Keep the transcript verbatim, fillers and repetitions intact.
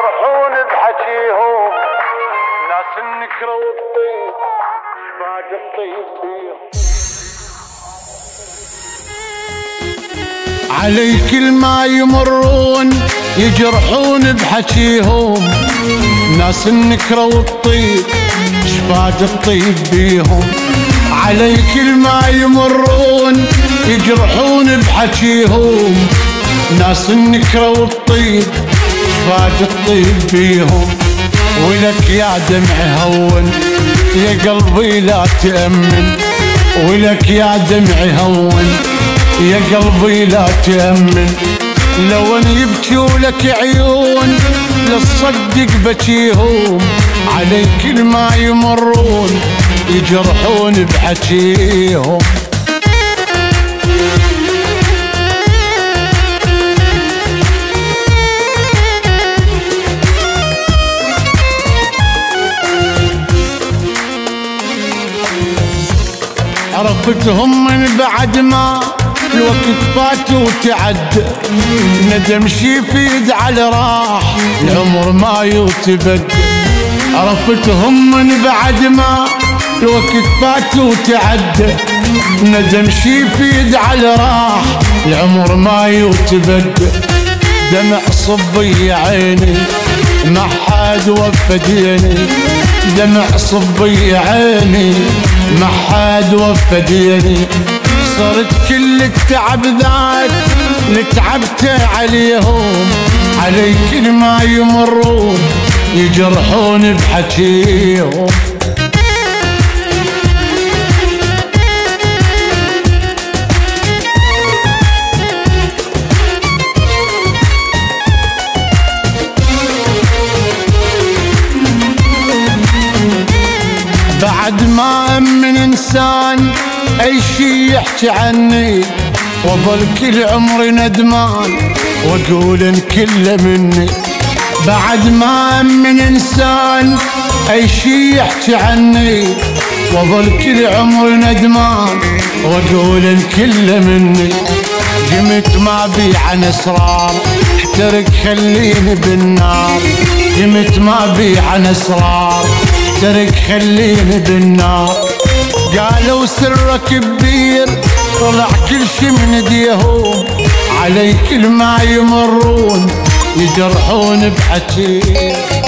يجرحون بحكيهم ناس النكرة والطيب باقي الطيب فيهم. علي كل ما يمرون يجرحون بحكيهم ناس النكرة والطيب شفاق الطيب بيهم. علي كل ما يمرون يجرحون بحكيهم ناس النكرة والطيب شفاق الطيب بيهم. ولك يا دمع هون يا قلبي لا تأمن، ولك يا دمع هون يا قلبي لا تأمن. لو ان يبكيولك عيون لصدق بكيهم، علي كل ما يمرون يجرحون بحكيهم. عرفتهم من بعد ما الوقت فات وتعد، ندم شفيد على راح العمر ما يتبد. عرفتهم من بعد ما الوقت فات وتعد، ندم شفيد على راح العمر ما يتبد. دمع صبي عيني ما حد وفديني، دمع صبي عيني ما حد وفديني. صرت كل التعب ذاك اللي تعبته عليهم، علي كل ما يمرون يجرحون بحكيهم. بعد ما أمن إنسان أي شي يحكي عني، وظل كل عمري ندمان وأقول إن كله مني. بعد ما أمن إنسان أي شي يحكي عني، وظل كل عمري ندمان وأقول إن كله مني. جمت ما بي عن إصرار احترق خليني بالنار، جمت ما بي عن إصرار ترك خليني بالنار. قالوا سرك كبير طلع كل شي من ايديهم، علي كل ما يمرون يجرحون بحكي.